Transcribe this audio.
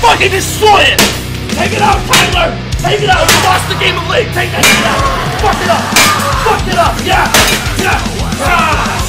Fucking destroy it! Take it out, Tyler! Take it out! We lost the game of League! Take that shit out! Fuck it up! Fuck it up! Yeah! Yeah! Ah.